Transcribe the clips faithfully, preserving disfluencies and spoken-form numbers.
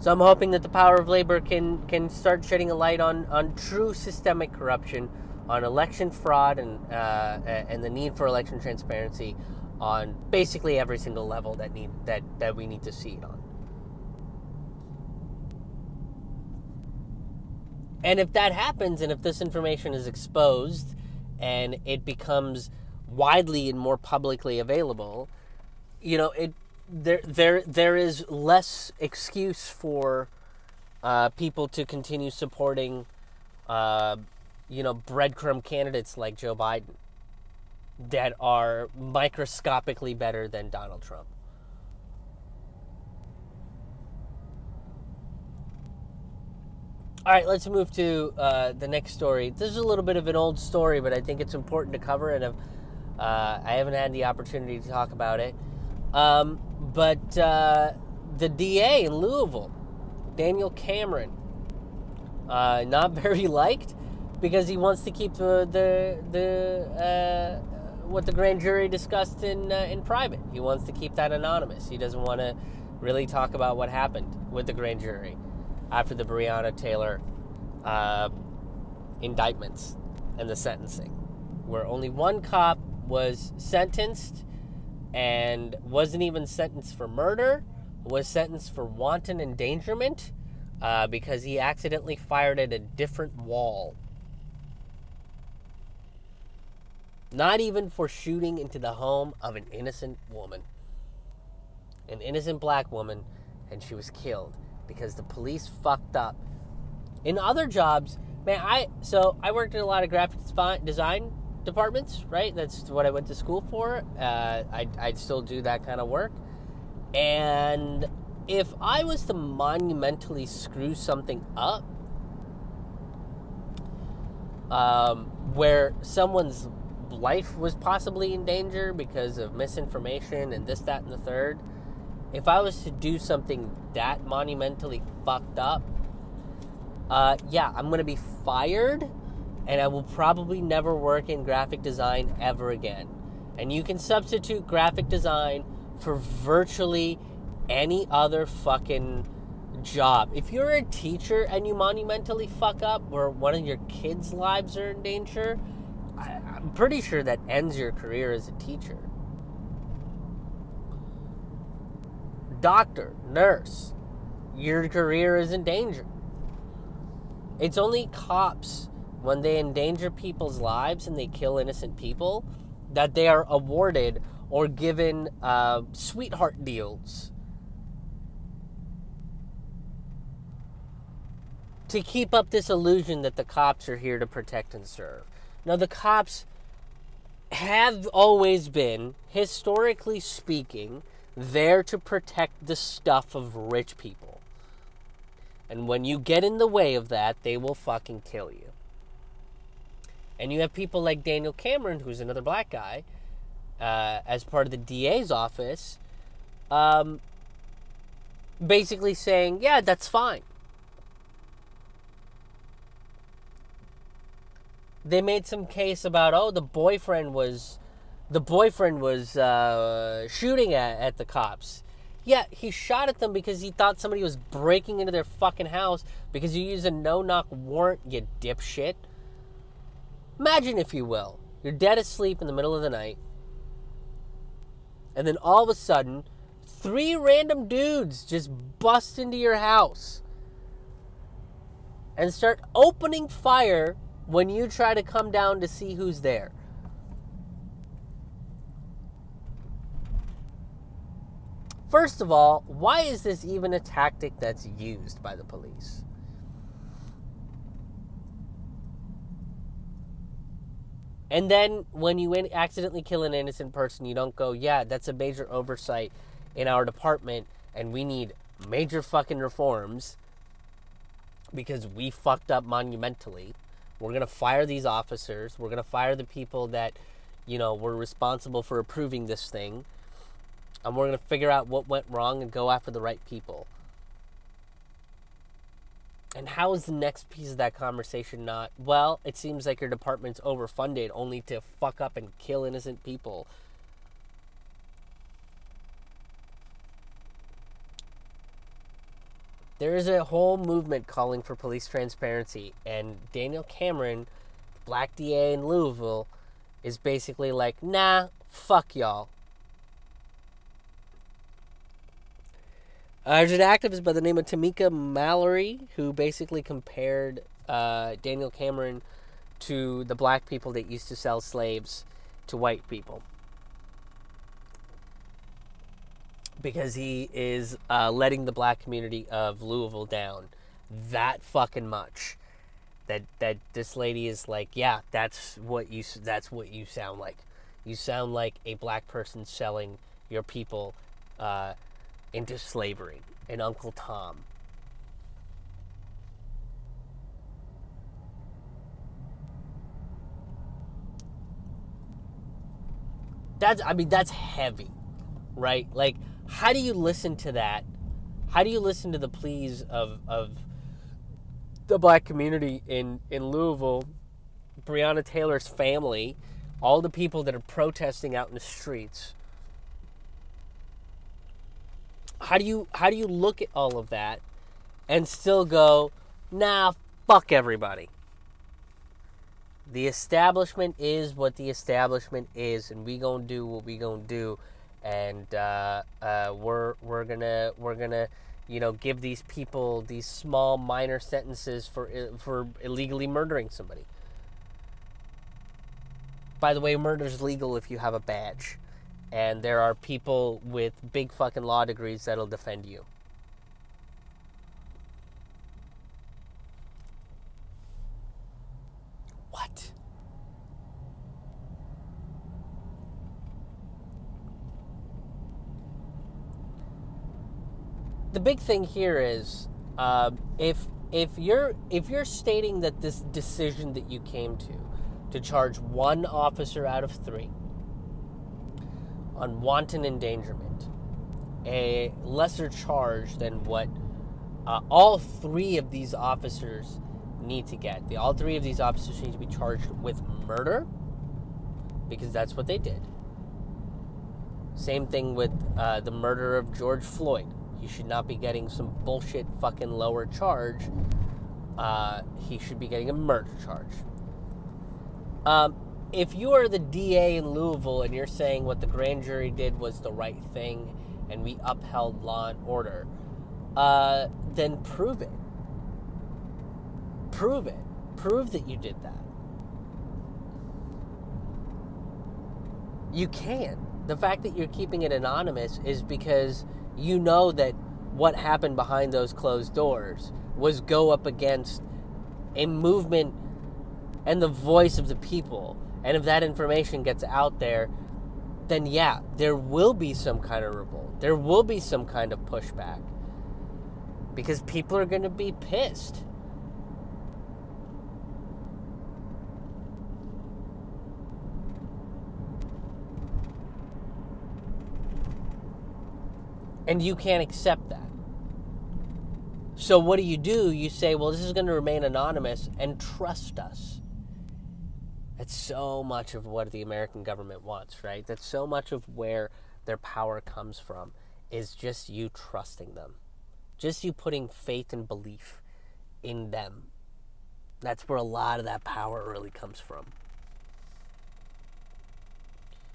So I'm hoping that the power of labor can, can start shedding a light on, on true systemic corruption, on election fraud, and uh, and the need for election transparency on basically every single level that need that, that we need to see it on. And if that happens, and if this information is exposed, and it becomes widely and more publicly available, you know, it there there there is less excuse for uh, people to continue supporting, uh, you know, breadcrumb candidates like Joe Biden that are microscopically better than Donald Trump. All right, let's move to uh, the next story. This is a little bit of an old story, but I think it's important to cover, and I've, uh, I haven't had the opportunity to talk about it. Um, but uh, the D A in Louisville, Daniel Cameron, uh, not very liked because he wants to keep the the, the uh, what the grand jury discussed in uh, in private. He wants to keep that anonymous. He doesn't want to really talk about what happened with the grand jury after the Breonna Taylor uh, indictments and the sentencing, where only one cop was sentenced and wasn't even sentenced for murder, was sentenced for wanton endangerment uh, because he accidentally fired at a different wall. Not even for shooting into the home of an innocent woman. An innocent black woman, and she was killed because the police fucked up. In other jobs, man, I, so I worked in a lot of graphic design departments, right? That's what I went to school for. Uh, I, I'd still do that kind of work. And if I was to monumentally screw something up, um, where someone's life was possibly in danger because of misinformation and this, that, and the third, if I was to do something that monumentally fucked up, uh, yeah, I'm going to be fired, and I will probably never work in graphic design ever again. And you can substitute graphic design for virtually any other fucking job. If you're a teacher and you monumentally fuck up, or one of your kids' lives are in danger, I, I'm pretty sure that ends your career as a teacher. Doctor, nurse, your career is in danger. It's only cops, when they endanger people's lives and they kill innocent people, that they are awarded or given uh, sweetheart deals to keep up this illusion that the cops are here to protect and serve. Now, the cops have always been, historically speaking, there to protect the stuff of rich people. And when you get in the way of that, they will fucking kill you. And you have people like Daniel Cameron, who's another black guy, uh, as part of the D A's office, um, basically saying, yeah, that's fine. They made some case about, oh, the boyfriend was... The boyfriend was uh, shooting at, at the cops. Yeah, he shot at them because he thought somebody was breaking into their fucking house because you use a no-knock warrant, you dipshit. Imagine, if you will, you're dead asleep in the middle of the night, and then all of a sudden, three random dudes just bust into your house and start opening fire when you try to come down to see who's there. First of all, why is this even a tactic that's used by the police? And then when you accidentally kill an innocent person, you don't go, yeah, that's a major oversight in our department, and we need major fucking reforms because we fucked up monumentally. We're going to fire these officers. We're going to fire the people that, you know, were responsible for approving this thing. And we're going to figure out what went wrong and go after the right people. And how is the next piece of that conversation not, well, it seems like your department's overfunded only to fuck up and kill innocent people. There is a whole movement calling for police transparency, and Daniel Cameron, black D A in Louisville, is basically like, nah, fuck y'all. Uh, there's an activist by the name of Tamika Mallory who basically compared uh, Daniel Cameron to the black people that used to sell slaves to white people, because he is uh, letting the black community of Louisville down that fucking much. That that this lady is like, yeah, that's what you that's what you sound like. You sound like a black person selling your people uh, into slavery. And Uncle Tom. That's I mean that's heavy, right? Like, how do you listen to that? How do you listen to the pleas of of the black community in, in Louisville, Breonna Taylor's family, all the people that are protesting out in the streets? How do you how do you look at all of that and still go, nah, fuck everybody? The establishment is what the establishment is, and we gonna do what we gonna do, and uh, uh, we're we're gonna we're gonna. you know, give these people these small, minor sentences for for illegally murdering somebody. By the way, murder's legal if you have a badge. And there are people with big fucking law degrees that'll defend you. What? The big thing here is uh, if if you're if you're stating that this decision that you came to to charge one officer out of three on wanton endangerment, a lesser charge than what uh, all three of these officers need to get. The, all three of these officers need to be charged with murder because that's what they did. Same thing with uh, the murder of George Floyd. You should not be getting some bullshit fucking lower charge. Uh, he should be getting a murder charge. Um, if you are the D A in Louisville and you're saying what the grand jury did was the right thing and we upheld law and order, uh, then prove it. Prove it. Prove that you did that. You can. The fact that you're keeping it anonymous is because you know that what happened behind those closed doors was go up against a movement and the voice of the people. And if that information gets out there, then yeah, there will be some kind of revolt. There will be some kind of pushback. Because people are going to be pissed. And you can't accept that. So what do you do? You say, well, this is going to remain anonymous and trust us. That's so much of what the American government wants, right? That's so much of where their power comes from, is just you trusting them. Just you putting faith and belief in them. That's where a lot of that power really comes from.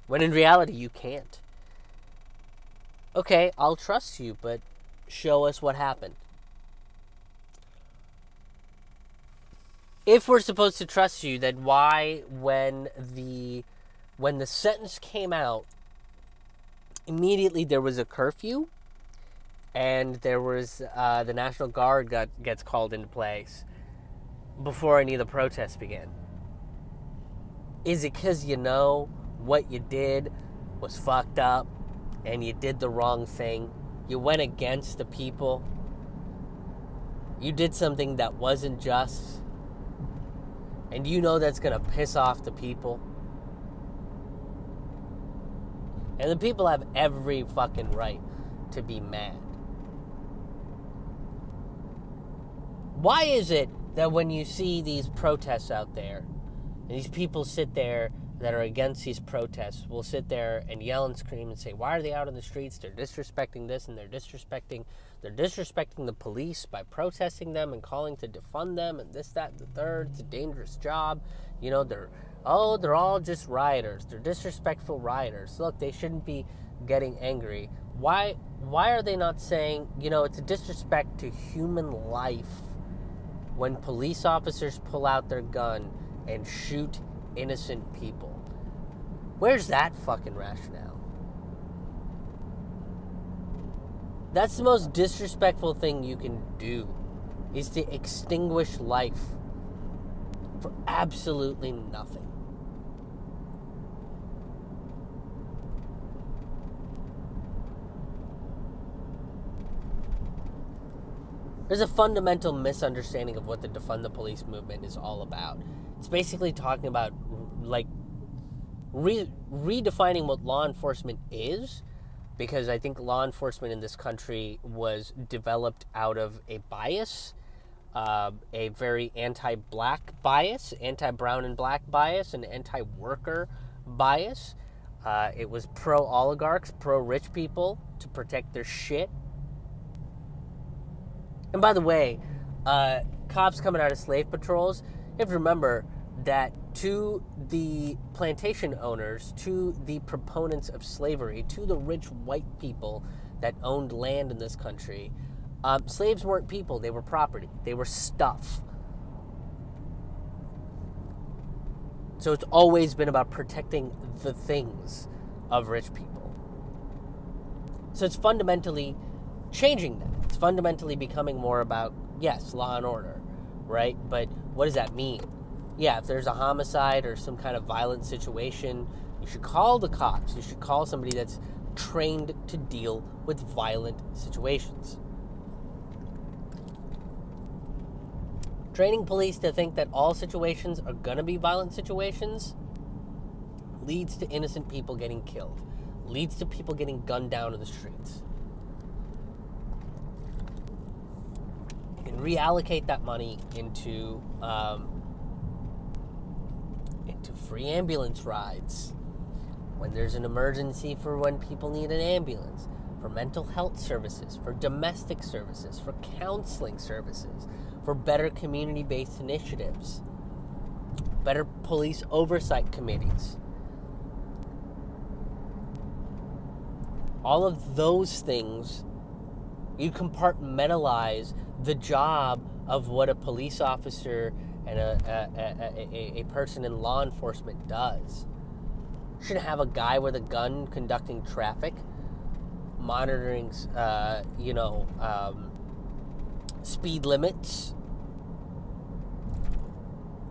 When in reality, you can't. Okay, I'll trust you, but show us what happened. If we're supposed to trust you, then why, when the when the sentence came out, immediately there was a curfew, and there was uh, the National Guard got gets called into place before any of the protests began? Is it because you know what you did was fucked up? And you did the wrong thing. You went against the people. You did something that wasn't just. And you know that's going to piss off the people. And the people have every fucking right to be mad. Why is it that when you see these protests out there, and these people sit there that are against these protests will sit there and yell and scream and say, why are they out on the streets? They're disrespecting this and they're disrespecting, they're disrespecting the police by protesting them and calling to defund them and this, that, and the third. It's a dangerous job. You know, they're, oh, they're all just rioters. They're disrespectful rioters. Look, they shouldn't be getting angry. Why, why are they not saying, you know, it's a disrespect to human life when police officers pull out their gun and shoot innocent people? Where's that fucking rationale? That's the most disrespectful thing you can do, is to extinguish life for absolutely nothing. There's a fundamental misunderstanding of what the defund the police movement is all about. It's basically talking about, like, re- redefining what law enforcement is, because I think law enforcement in this country was developed out of a bias, uh, a very anti-black bias, anti-brown and black bias, an anti-worker bias. Uh, it was pro-oligarchs, pro-rich people to protect their shit. And by the way, uh, cops coming out of slave patrols, you have to remember that to the plantation owners, to the proponents of slavery, to the rich white people that owned land in this country, um, slaves weren't people, they were property, they were stuff. So it's always been about protecting the things of rich people. So it's fundamentally changing that. It's fundamentally becoming more about, yes, law and order, right? But what does that mean? Yeah, if there's a homicide or some kind of violent situation, you should call the cops. You should call somebody that's trained to deal with violent situations. Training police to think that all situations are going to be violent situations leads to innocent people getting killed, leads to people getting gunned down in the streets. And reallocate that money into um, into free ambulance rides when there's an emergency, for when people need an ambulance, for mental health services, for domestic services, for counseling services, for better community-based initiatives, better police oversight committees. All of those things, you compartmentalize the job of what a police officer and a a, a, a person in law enforcement does. You shouldn't have a guy with a gun conducting traffic, monitoring, uh, you know, um, speed limits,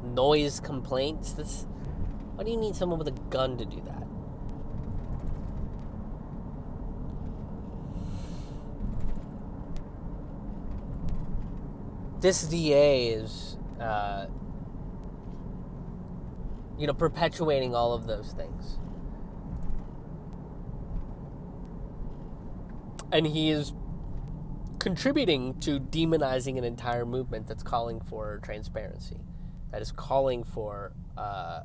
noise complaints. That's, why do you need someone with a gun to do that? This D A is, uh, you know, perpetuating all of those things. And he is contributing to demonizing an entire movement that's calling for transparency, that is calling for uh,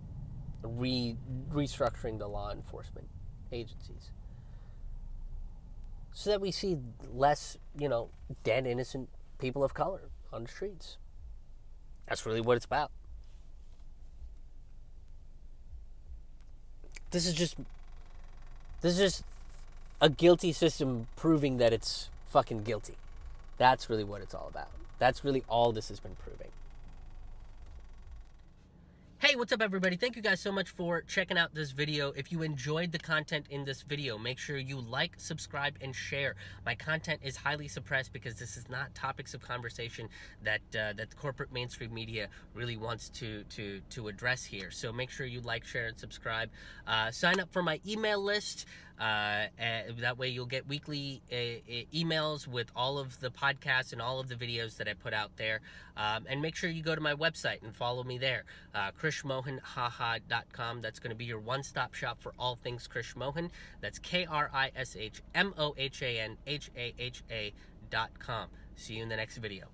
re- restructuring the law enforcement agencies, so that we see less, you know, dead innocent people of color on the streets. That's really what it's about. This is just, this is just a guilty system proving that it's fucking guilty. That's really what it's all about. That's really all this has been proving. Hey, what's up, everybody? Thank you guys so much for checking out this video. If you enjoyed the content in this video, make sure you like, subscribe, and share. My content is highly suppressed because this is not topics of conversation that uh, that the corporate mainstream media really wants to, to, to address here. So make sure you like, share, and subscribe. Uh, sign up for my email list. Uh, that way you'll get weekly uh, emails with all of the podcasts and all of the videos that I put out there. Um, and make sure you go to my website and follow me there, uh, Krishmohanhaha dot com. That's going to be your one-stop shop for all things Krish Mohan. That's K R I S H M O H A N H A H A dot com. See you in the next video.